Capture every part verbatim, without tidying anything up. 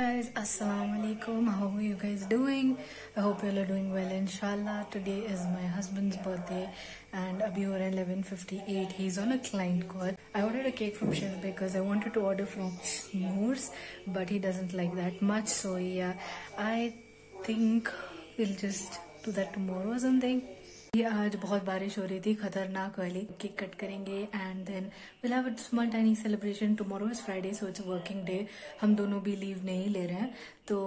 guys, assalamu alaikum. How are you guys doing? I hope you all are doing well, inshallah. Today is my husband's birthday and abhi hora hai eleven fifty-eight. He's on a client call. I ordered a cake from Chef Baker's. I wanted to order from Moore's, but he doesn't like that much, so yeah, I think we'll just do that tomorrow or something. ये आज बहुत बारिश हो रही थी खतरनाक वाली cake cut करेंगे and then will have a small tiny celebration tomorrow is Friday so it's working day हम दोनों भी लीव नहीं ले रहे हैं तो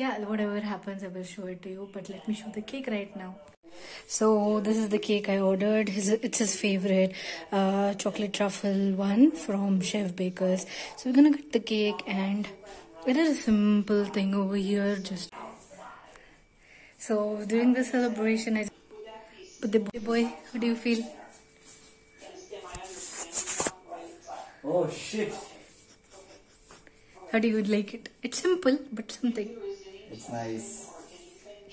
या whatever happens I will show it to you but let me show the cake right now so this is the cake I ordered it's his favourite chocolate truffle one from chef bakers so we gonna cut the cake and it is a simple thing over here just so during the celebration I But the boy, how do you feel? Oh shit! How do you like it? It's simple, but something. It's nice.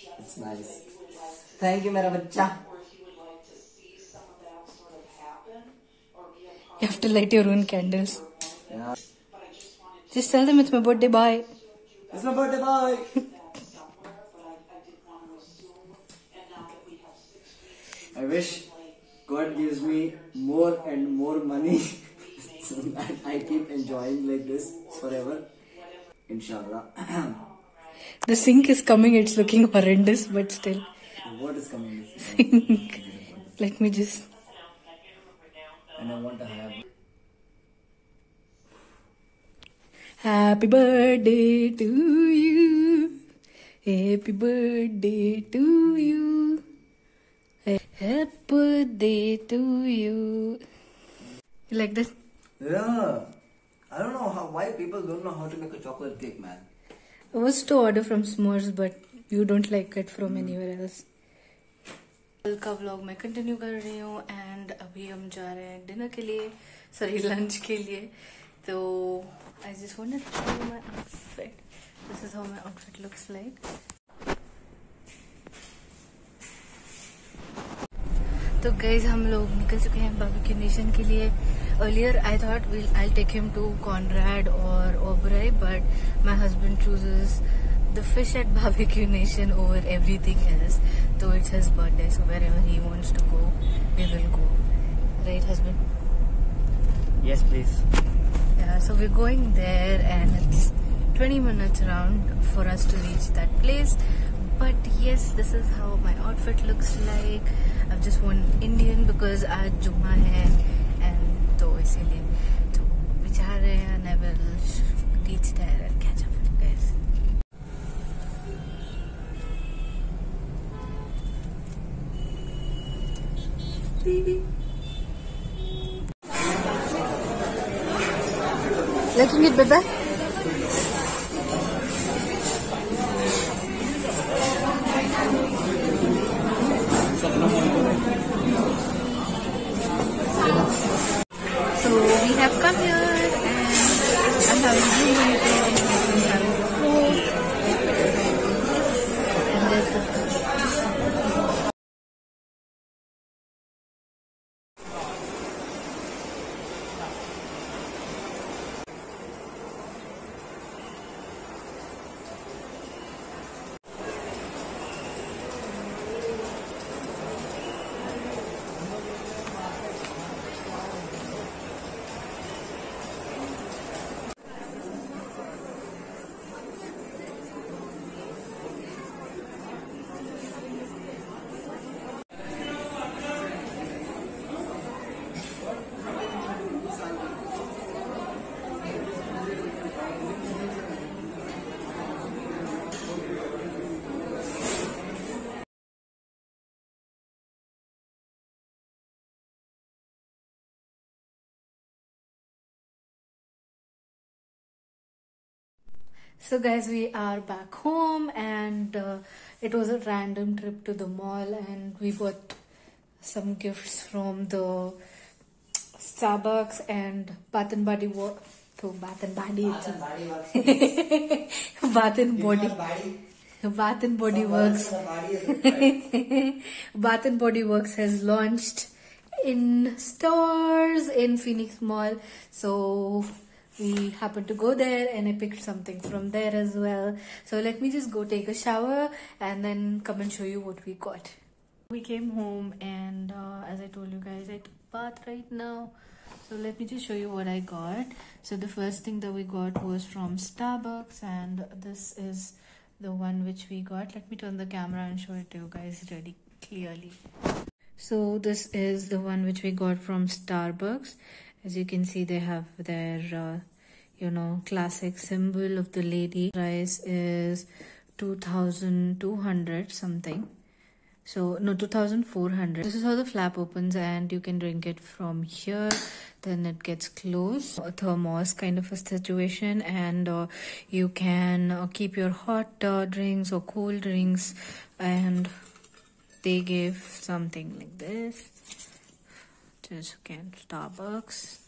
It's nice. Thank you, mera bachcha. You have to light your own candles. Yeah. Just tell them it's my birthday. Bye. It's my birthday. Bye. I wish God gives me more and more money so that I keep enjoying like this forever. Inshallah. The sink is coming. It's looking horrendous, but still. What is coming? Sink. Let me just. And I want to have. Happy birthday to you. Happy birthday to you. Happy birthday to you. You like this? Yeah. I don't know how why people don't know how to make a chocolate cake, man. I was to order from S'mores, but you don't like it from mm. anywhere else. कल का vlog मैं continue कर रही हूँ and अभी हम जा रहे हैं डिनर के लिए सॉरी लंच के लिए तो I just wanted to show you my outfit. This is how my outfit looks like. तो गाइज हम लोग निकल चुके हैं बारबेक्यू नेशन के लिए earlier I thought we I take him to Conrad और Oberoi but my husband chooses the fish at barbecue Nation over everything else तो it's his birthday so wherever he wants to go we will go right husband yes please so we are going there and it's twenty minutes around for us to reach that place But yes, this is how my outfit looks like. I've just worn Indian because आज जुम्मा है and तो इसीलिए तो विचार रहे हैं and I will reach there and catch up with you guys. Liking it, baby? So guys, we are back home and uh, it was a random trip to the mall and we bought some gifts from the Starbucks and Bath and Body Works. So Bath and Body. Bath and Body Works. Bath and Body. Bath and Body Works. Bath and Body Works has launched in stores in Phoenix Mall. So we happened to go there and I picked something from there as well. So let me just go take a shower and then come and show you what we got. We came home and uh, as I told you guys, I took bath right now. So let me just show you what I got. So the first thing that we got was from Starbucks, and this is the one which we got. Let me turn the camera and show it to you guys really clearly. So this is the one which we got from Starbucks. As you can see, they have their uh, you know, classic symbol of the lady. Price is two thousand two hundred something. So no, two thousand four hundred. This is how the flap opens and you can drink it from here. Then it gets closed, a thermos kind of a situation, and uh, you can uh, keep your hot uh, drinks or cold drinks. And they give something like this. Just again, Starbucks.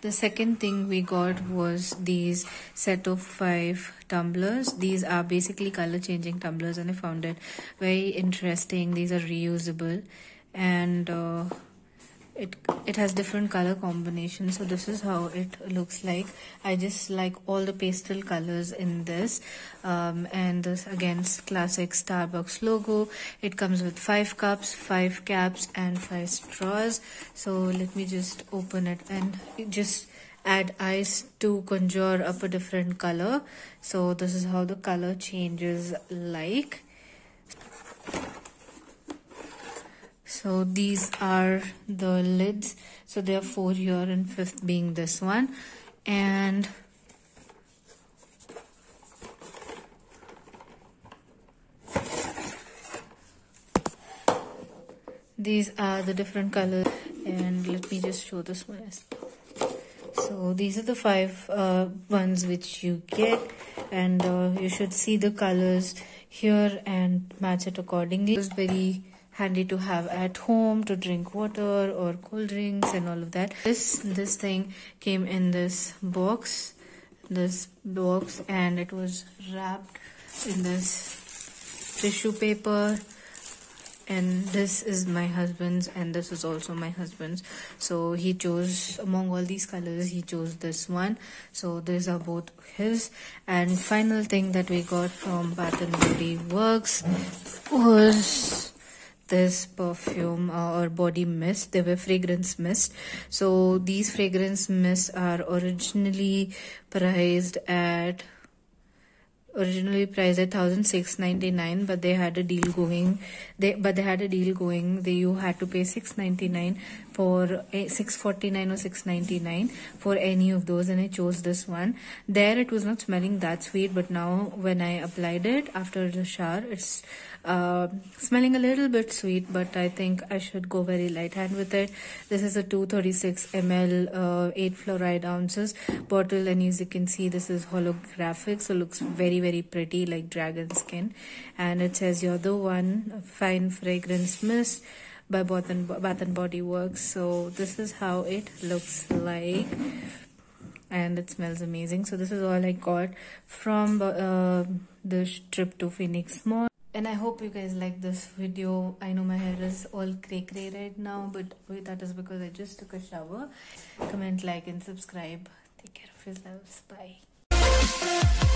The second thing we got was these set of five tumblers. These are basically color changing tumblers, and I found it very interesting. These are reusable, and uh, it it has different color combinations. So this is how it looks like. I just like all the pastel colors in this, um, and this again classic Starbucks logo. It comes with five cups, five caps, and five straws. So let me just open it and just add ice to conjure up a different color. So this is how the color changes like. So these are the lids. So there are four here and fifth being this one. And these are the different colors. And let me just show this one. So these are the five uh, ones which you get. And uh, you should see the colors here and match it accordingly. It's very handy to have at home to drink water or cold drinks and all of that. This this thing came in this box this box and it was wrapped in this tissue paper, and this is my husband's and this is also my husband's. So he chose among all these colors, he chose this one. So these are both his. And final thing that we got from Bath and Body Works was this perfume uh, or body mist. They were fragrance mist. So these fragrance mists are originally priced at originally priced at one thousand six hundred ninety-nine dollars, but they had a deal going. They but they had a deal going. They you had to pay six ninety-nine for a six forty-nine or six ninety-nine for any of those, and I chose this one. There it was not smelling that sweet, but now when I applied it after the shower, it's Uh, smelling a little bit sweet, but I think I should go very light hand with it. This is a two hundred thirty-six milliliters, uh, eight fluoride ounces bottle, and as you can see, this is holographic, so looks very very pretty like dragon skin. And it says you're the one, fine fragrance mist by Bath and, Bath and Body Works. So this is how it looks like. And it smells amazing. So this is all I got from uh, the trip to Phoenix Mall. And I hope you guys like this video. I know my hair is all cray cray right now, but that is because I just took a shower. Comment, like, and subscribe. Take care of yourselves. Bye.